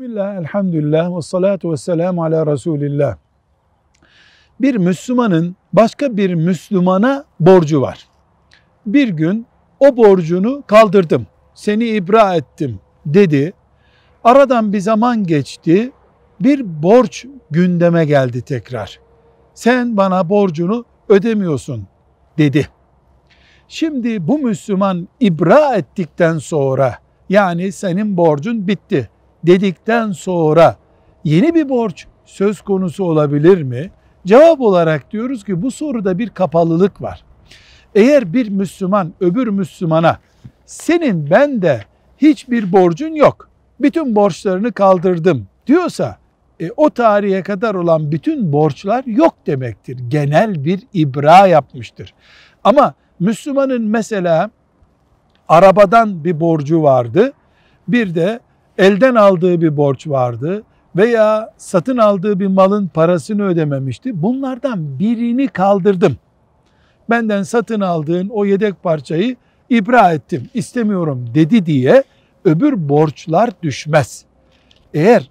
Bismillah, elhamdülillah ve salatu ve selamu ala Resulillah. Bir Müslümanın başka bir Müslümana borcu var. Bir gün o borcunu kaldırdım, seni ibra ettim dedi. Aradan bir zaman geçti, bir borç gündeme geldi tekrar. Sen bana borcunu ödemiyorsun dedi. Şimdi bu Müslüman ibra ettikten sonra, yani senin borcun bitti dedikten sonra yeni bir borç söz konusu olabilir mi? Cevap olarak diyoruz ki bu soruda bir kapalılık var. Eğer bir Müslüman öbür Müslümana senin bende hiçbir borcun yok, bütün borçlarını kaldırdım diyorsa o tarihe kadar olan bütün borçlar yok demektir. Genel bir ibra yapmıştır. Ama Müslümanın mesela arabadan bir borcu vardı, bir de elden aldığı bir borç vardı veya satın aldığı bir malın parasını ödememişti. Bunlardan birini kaldırdım. Benden satın aldığın o yedek parçayı ibra ettim, istemiyorum dedi diye öbür borçlar düşmez. Eğer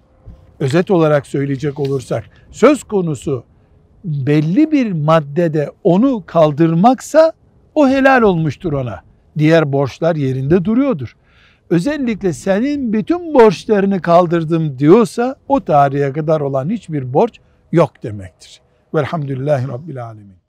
özet olarak söyleyecek olursak söz konusu belli bir maddede onu kaldırmaksa o helal olmuştur ona. Diğer borçlar yerinde duruyordur. Özellikle senin bütün borçlarını kaldırdım diyorsa o tarihe kadar olan hiçbir borç yok demektir. Velhamdülillahi Rabbil Alemin.